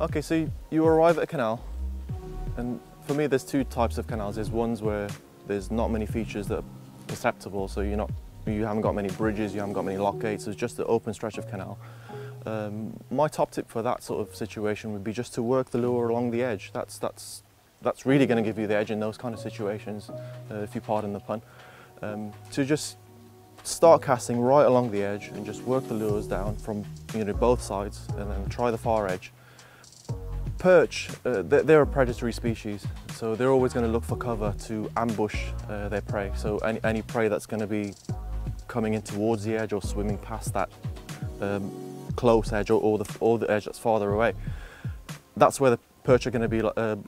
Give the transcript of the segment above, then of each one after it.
Okay, so you arrive at a canal, and for me there's two types of canals. There's ones where there's not many features that are perceptible, so you haven't got many bridges, you haven't got many lock gates, it's just the open stretch of canal. My top tip for that sort of situation would be just to work the lure along the edge. That's really going to give you the edge in those kind of situations, if you pardon the pun. To just start casting right along the edge and just work the lures down from both sides, and then try the far edge. Perch, they're a predatory species, so they're always going to look for cover to ambush their prey. So any prey that's going to be coming in towards the edge or swimming past that close edge, or the edge that's farther away, that's where the perch are going to be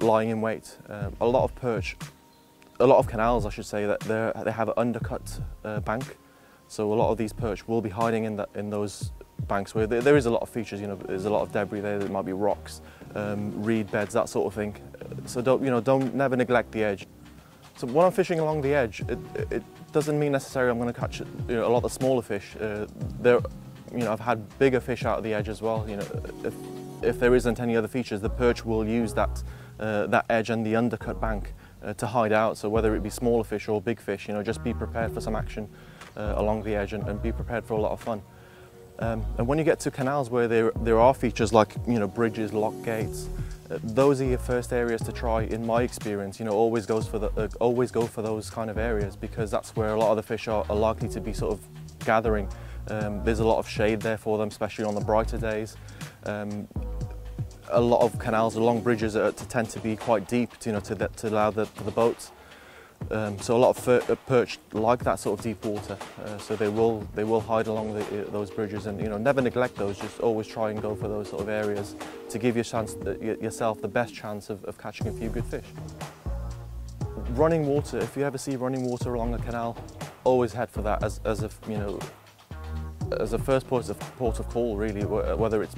lying in wait. A lot of canals, I should say, that they have an undercut bank, so a lot of these perch will be hiding in those banks where there is a lot of features. There's a lot of debris there. There might be rocks, reed beds, that sort of thing. So don't never neglect the edge. So when I'm fishing along the edge, it doesn't mean necessarily I'm going to catch a lot of smaller fish. I've had bigger fish out of the edge as well. If there isn't any other features, the perch will use that edge and the undercut bank to hide out. So whether it be smaller fish or big fish, just be prepared for some action along the edge, and be prepared for a lot of fun. And when you get to canals where there are features like bridges, lock gates, those are your first areas to try. In my experience, always go for those kind of areas, because that's where a lot of the fish are likely to be sort of gathering. There's a lot of shade there for them, especially on the brighter days. A lot of canals along bridges tend to be quite deep, to allow for the boats. So a lot of perch like that sort of deep water, so they will hide along those bridges, and never neglect those. Just always try and go for those sort of areas to give yourself the best chance of catching a few good fish. Running water, if you ever see running water along a canal, always head for that as a first port of call, really. Whether it's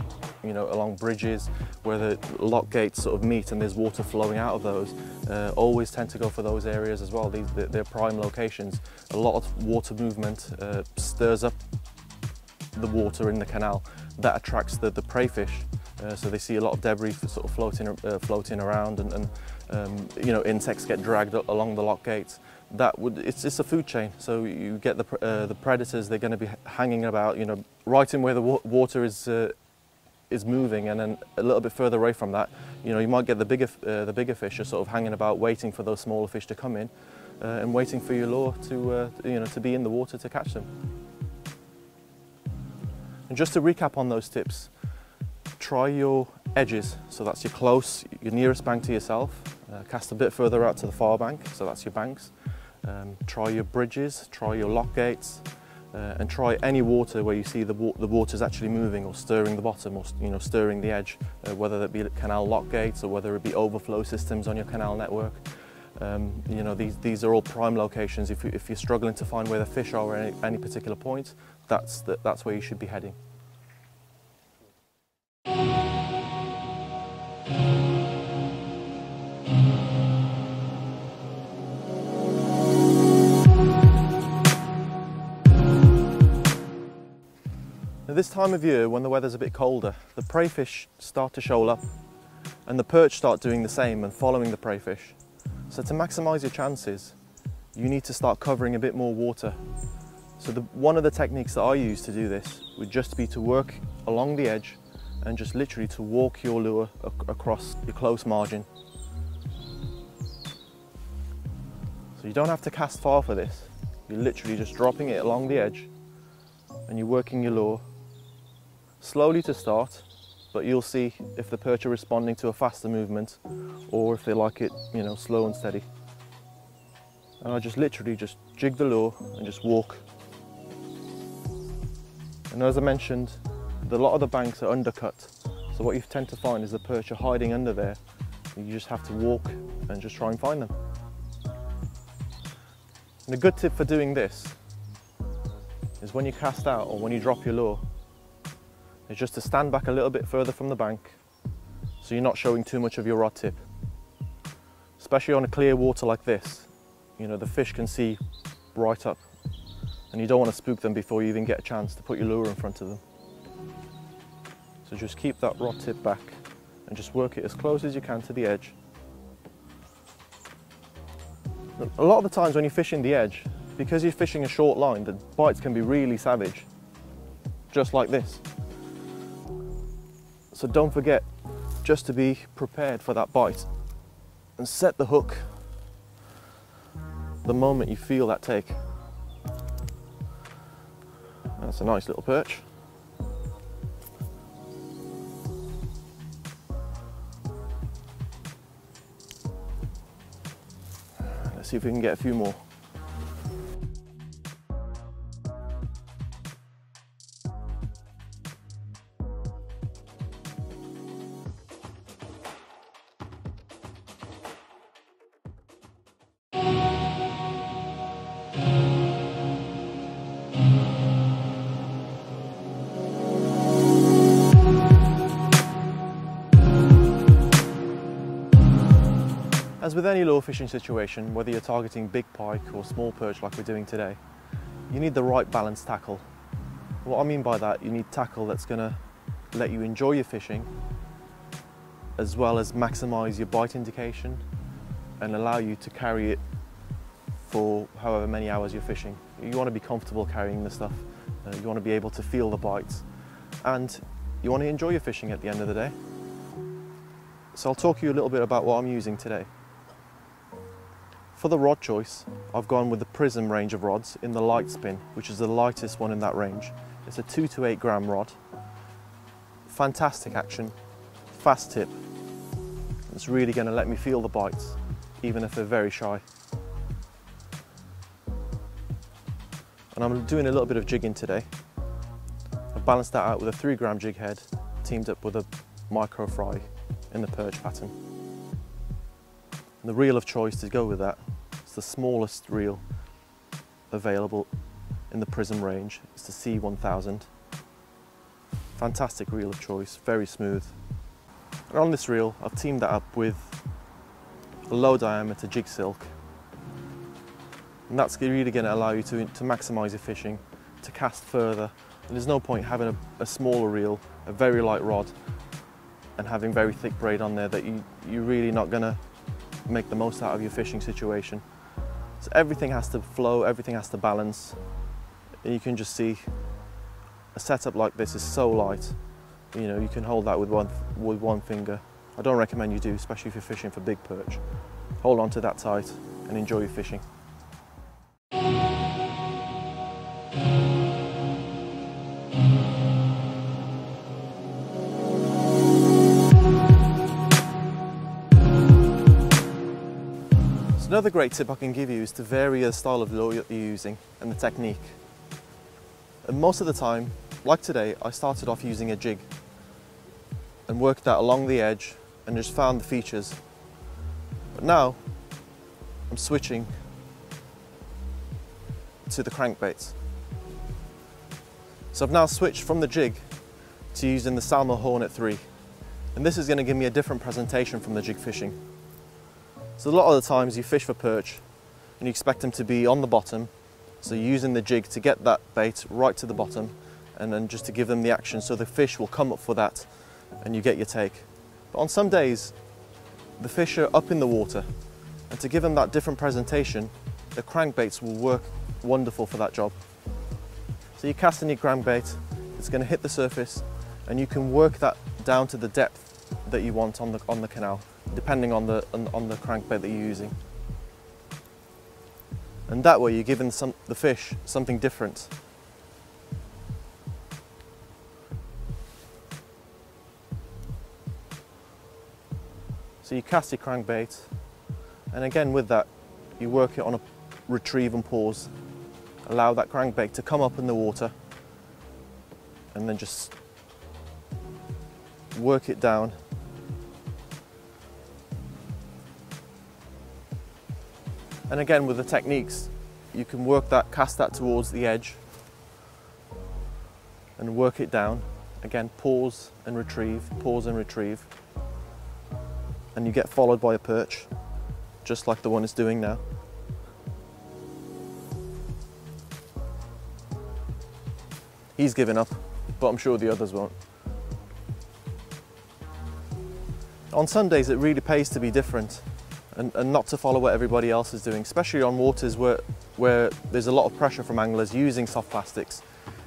along bridges where the lock gates sort of meet and there's water flowing out of those, always tend to go for those areas as well. They're prime locations. A lot of water movement stirs up the water in the canal. That attracts the prey fish, so they see a lot of debris sort of floating around, and insects get dragged along the lock gates. It's a food chain, so you get the predators. They're going to be hanging about, right in where the water is moving, and then a little bit further away from that, you might get the bigger fish are sort of hanging about, waiting for those smaller fish to come in, and waiting for your lure to be in the water to catch them. And just to recap on those tips, try your edges, so that's your close, your nearest bank to yourself. Cast a bit further out to the far bank, so that's your banks. Try your bridges, try your lock gates, and try any water where you see the water's actually moving or stirring the bottom, or stirring the edge, whether that be canal lock gates or whether it be overflow systems on your canal network. These are all prime locations. If you're struggling to find where the fish are at any particular point, that's where you should be heading. This time of year, when the weather's a bit colder, the prey fish start to shoal up, and the perch start doing the same and following the prey fish. So to maximise your chances, you need to start covering a bit more water. So one of the techniques that I use to do this would just be to work along the edge and just literally to walk your lure across your close margin. So you don't have to cast far for this. You're literally just dropping it along the edge, and you're working your lure slowly to start, but you'll see if the perch are responding to a faster movement or if they like it, slow and steady. And I just literally just jig the lure and just walk. And as I mentioned, a lot of the banks are undercut. So what you tend to find is the perch are hiding under there. You just have to walk and just try and find them. And a good tip for doing this is when you cast out or when you drop your lure, is just to stand back a little bit further from the bank, so you're not showing too much of your rod tip. Especially on a clear water like this, the fish can see right up, and you don't want to spook them before you even get a chance to put your lure in front of them. So just keep that rod tip back and just work it as close as you can to the edge. A lot of the times when you're fishing the edge, because you're fishing a short line, the bites can be really savage, just like this. So don't forget just to be prepared for that bite and set the hook the moment you feel that take. That's a nice little perch. Let's see if we can get a few more. As with any lure fishing situation, whether you're targeting big pike or small perch like we're doing today, you need the right balanced tackle. What I mean by that, you need tackle that's going to let you enjoy your fishing, as well as maximise your bite indication and allow you to carry it for however many hours you're fishing. You want to be comfortable carrying the stuff, you want to be able to feel the bites, and you want to enjoy your fishing at the end of the day. So I'll talk to you a little bit about what I'm using today. For the rod choice, I've gone with the Prism range of rods in the Light Spin, which is the lightest one in that range. It's a 2 to 8 gram rod. Fantastic action, fast tip. It's really going to let me feel the bites, even if they're very shy. And I'm doing a little bit of jigging today. I've balanced that out with a 3 gram jig head, teamed up with a micro fry in the perch pattern. And the reel of choice to go with that, the smallest reel available in the Prism range. It's the C1000. Fantastic reel of choice, very smooth. And on this reel, I've teamed that up with a low diameter jig silk. And that's really going to allow you to maximise your fishing, to cast further. And there's no point having a smaller reel, a very light rod, and having very thick braid on there that you're really not going to make the most out of your fishing situation. So everything has to flow, everything has to balance. And you can just see a setup like this is so light. You know, you can hold that with one finger. I don't recommend you do, especially if you're fishing for big perch. Hold on to that tight and enjoy your fishing. Another great tip I can give you is to vary the style of lure you're using and the technique. And most of the time, like today, I started off using a jig and worked that along the edge and just found the features. But now I'm switching to the crankbaits. So I've now switched from the jig to using the Salmo Hornet 3. And this is going to give me a different presentation from the jig fishing. So a lot of the times you fish for perch and you expect them to be on the bottom, so you're using the jig to get that bait right to the bottom and then just to give them the action so the fish will come up for that and you get your take. But on some days the fish are up in the water, and to give them that different presentation, the crankbaits will work wonderful for that job. So you're casting your crankbait, it's going to hit the surface and you can work that down to the depth that you want on the canal, depending on the crankbait that you're using. And that way you're giving the fish something different. So you cast your crankbait, and again with that you work it on a retrieve and pause. Allow that crankbait to come up in the water and then just work it down. And again with the techniques, you can work that, cast that towards the edge and work it down. Again, pause and retrieve, pause and retrieve. And you get followed by a perch, just like the one it's doing now. He's given up, but I'm sure the others won't. On Sundays it really pays to be different and not to follow what everybody else is doing, especially on waters where there's a lot of pressure from anglers using soft plastics.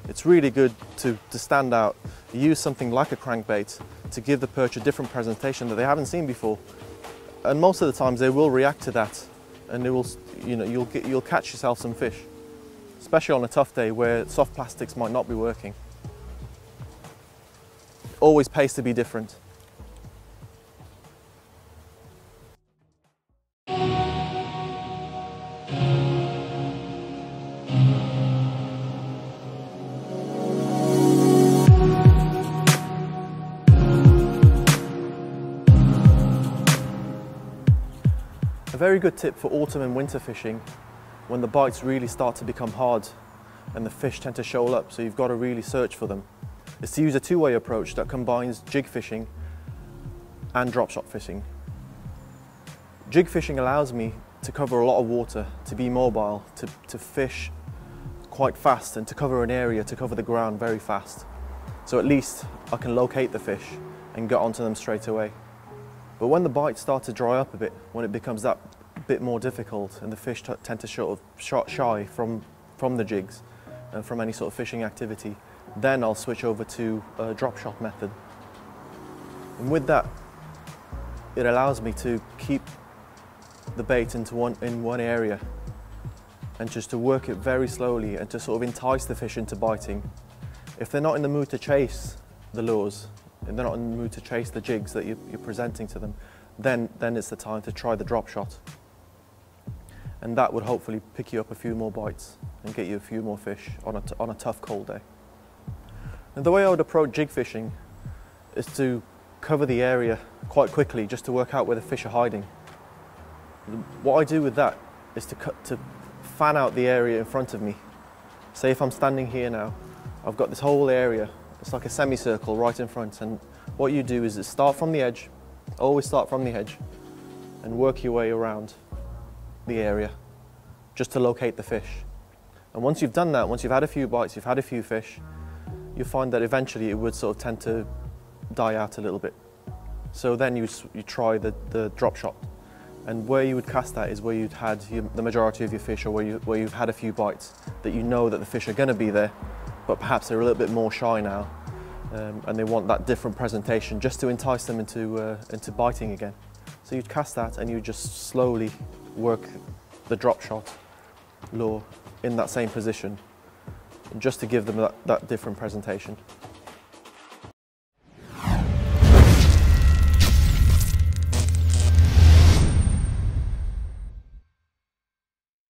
It's really good to stand out, use something like a crankbait to give the perch a different presentation that they haven't seen before. And most of the times they will react to that, and they will, you know, you'll catch yourself some fish, especially on a tough day where soft plastics might not be working. It always pays to be different. A very good tip for autumn and winter fishing, when the bites really start to become hard and the fish tend to shoal up, so you've got to really search for them, is to use a two-way approach that combines jig fishing and drop shot fishing. Jig fishing allows me to cover a lot of water, to be mobile, to fish quite fast and to cover an area, to cover the ground very fast. So at least I can locate the fish and get onto them straight away. But when the bites start to dry up a bit, when it becomes that bit more difficult and the fish tend to sort of shy from the jigs and from any sort of fishing activity, then I'll switch over to a drop shot method. And with that, it allows me to keep the bait in one area and just to work it very slowly and to sort of entice the fish into biting. If they're not in the mood to chase the lures, and they're not in the mood to chase the jigs that you're presenting to them, then it's the time to try the drop shot. And that would hopefully pick you up a few more bites and get you a few more fish on a tough cold day. And the way I would approach jig fishing is to cover the area quite quickly just to work out where the fish are hiding. What I do with that is to fan out the area in front of me. Say if I'm standing here now, I've got this whole area. It's like a semicircle right in front, and what you do is start from the edge, always start from the edge, and work your way around the area just to locate the fish. And once you've done that, once you've had a few bites, you've had a few fish, you'll find that eventually it would sort of tend to die out a little bit. So then you try the drop shot, and where you would cast that is where you'd had the majority of your fish, or where you've had a few bites that you know that the fish are going to be there, but perhaps they're a little bit more shy now, and they want that different presentation just to entice them into biting again. So you'd cast that and you just slowly work the drop shot lure in that same position, just to give them that different presentation.